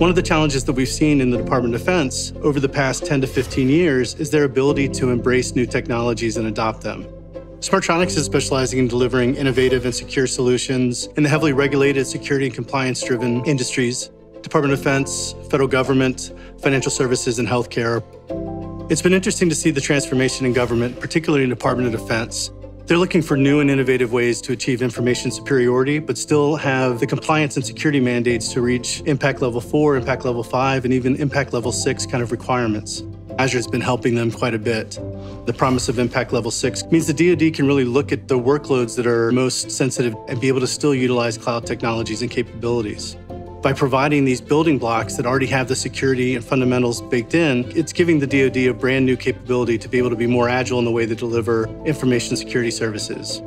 One of the challenges that we've seen in the Department of Defense over the past 10 to 15 years is their ability to embrace new technologies and adopt them. Smartronix is specializing in delivering innovative and secure solutions in the heavily regulated security and compliance-driven industries, Department of Defense, federal government, financial services, and healthcare. It's been interesting to see the transformation in government, particularly in the Department of Defense. They're looking for new and innovative ways to achieve information superiority, but still have the compliance and security mandates to reach impact level 4, impact level 5, and even impact level 6 kind of requirements. Azure's been helping them quite a bit. The promise of impact level 6 means the DoD can really look at the workloads that are most sensitive and be able to still utilize cloud technologies and capabilities. By providing these building blocks that already have the security and fundamentals baked in, it's giving the DoD a brand new capability to be able to be more agile in the way they deliver information security services.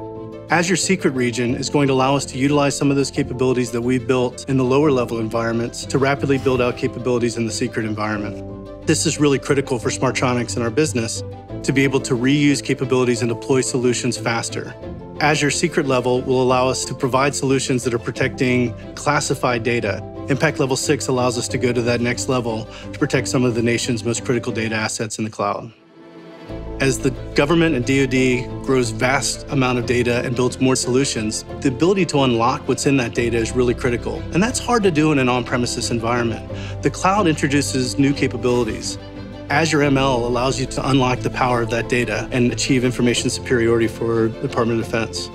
Azure Secret Region is going to allow us to utilize some of those capabilities that we built in the lower level environments to rapidly build out capabilities in the secret environment. This is really critical for Smartronix and our business to be able to reuse capabilities and deploy solutions faster. Azure Secret Level will allow us to provide solutions that are protecting classified data. Impact Level 6 allows us to go to that next level to protect some of the nation's most critical data assets in the cloud. As the government and DoD grows vast amount of data and builds more solutions, the ability to unlock what's in that data is really critical. And that's hard to do in an on-premises environment. The cloud introduces new capabilities. Azure ML allows you to unlock the power of that data and achieve information superiority for the Department of Defense.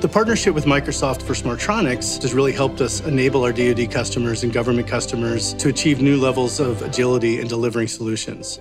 The partnership with Microsoft for Smartronix has really helped us enable our DoD customers and government customers to achieve new levels of agility in delivering solutions.